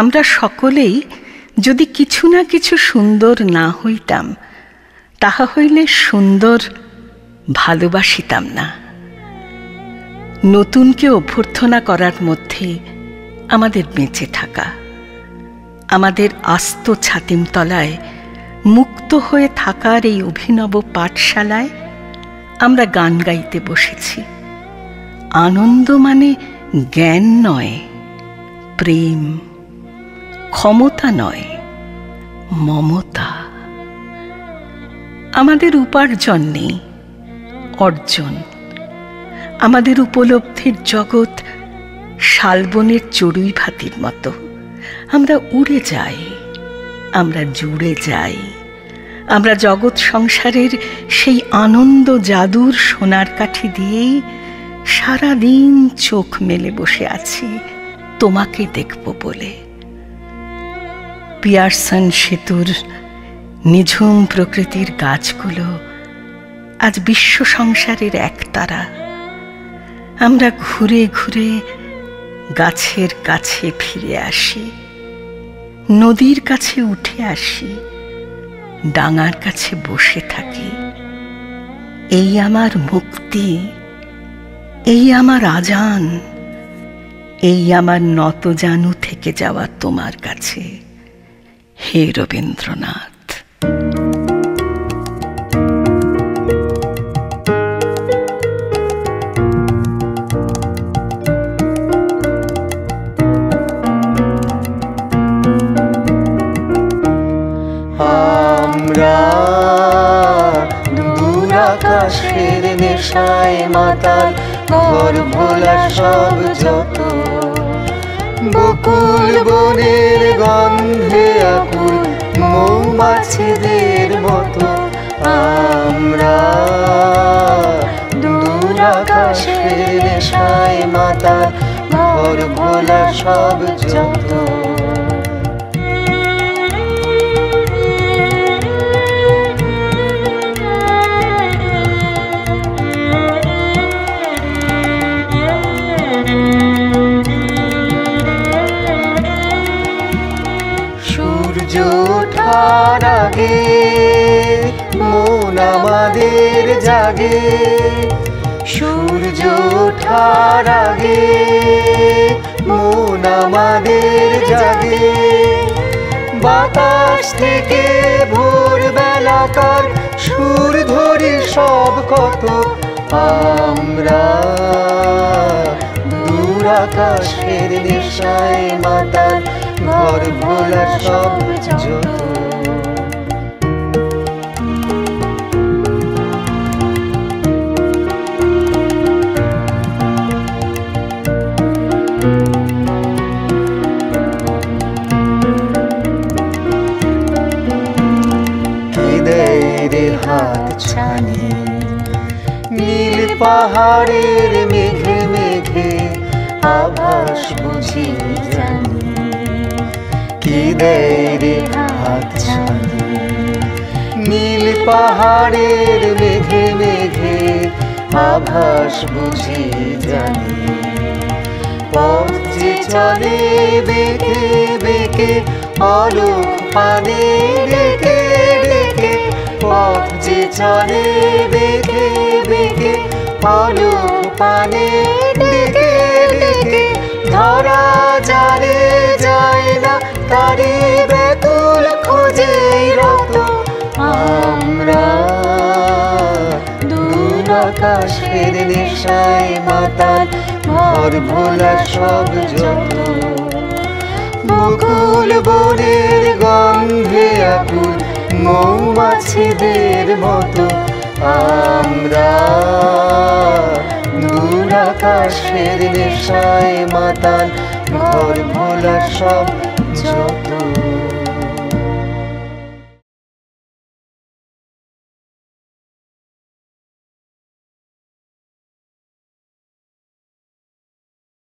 আমরা সকলেই যদি কিছু না কিছু সুন্দর না হইতাম, তাহা হইলে সুন্দর ভালোবাসিতাম না। নতুনকে অভ্যর্থনা করার মধ্যে আমাদের বেঁচে থাকা, আমাদের আস্ত ছাতিমতলায় মুক্ত হয়ে থাকার এই অভিনব পাঠশালায় আমরা গান গাইতে বসেছি। আনন্দ মানে জ্ঞান নয়, প্রেম, ক্ষমতা নয়, মমতা। আমাদের উপার্জন নেই, অর্জন। আমাদের উপলব্ধির জগৎ শালবনের চড়ুই ভাতির মতো, আমরা উড়ে যাই, আমরা জুড়ে যাই, আমরা জগৎ সংসারের সেই আনন্দ জাদুর সোনার কাঠি দিয়েই সারাদিন চোখ মেলে বসে আছি তোমাকে দেখব বলে। পিয়ারসন সেতুর নিঝুম প্রকৃতির গাছগুলো আজ বিশ্ব সংসারের একতারা। আমরা ঘুরে ঘুরে গাছের কাছে ফিরে আসি, নদীর কাছে উঠে আসি, ডাঙার কাছে বসে থাকি। এই আমার মুক্তি, এই আমার আজান, এই আমার নতজানু থেকে যাওয়া তোমার কাছে, হে রবীন্দ্রনাথ। আকাশের নেশায় মাতাল, ঘর ভোলা সব যত। বকুল বনের গন্ধে আকুল মৌমাছিদের মতো আমরা দূর আকাশের নেশায় মাতাল, ঘর ভোলা সব যত। আগে মন আমাদের জাগে, সূর্য ওঠার আগে মন আমাদের জাগে। বাতাস থেকে ভোরবেলাকার সুর ধরি সব কত আমরা দূর আকাশের নেশায় মাতাল, ঘর ভোলার সব যত। নীল পাহাড়ের মেঘে মেঘে আভাস বুঝি জানি, কি দেয় রে হাত ছানি। নীল পাহাড়ের মেঘে মেঘে আভাস বুঝি জানি, পথ যে চলে বেঁকে বেঁকে আলোক পানে ডেকে ডেকে। পথ যে চলে বেঁকে বেঁকে আলোক পানে ডেকে ডেকে, ধরা জালে যায় না তারি বেতুল খোঁজে রত। আমরা দূর আকাশের নেশায় মাতাল, ঘর ভোলা সব যত। বকুল বনের গন্ধে আকুল মৌমাছিদের মতো আমরা দূর আকাশের নেশায় মাতাল, ঘর ভোলা সব যত।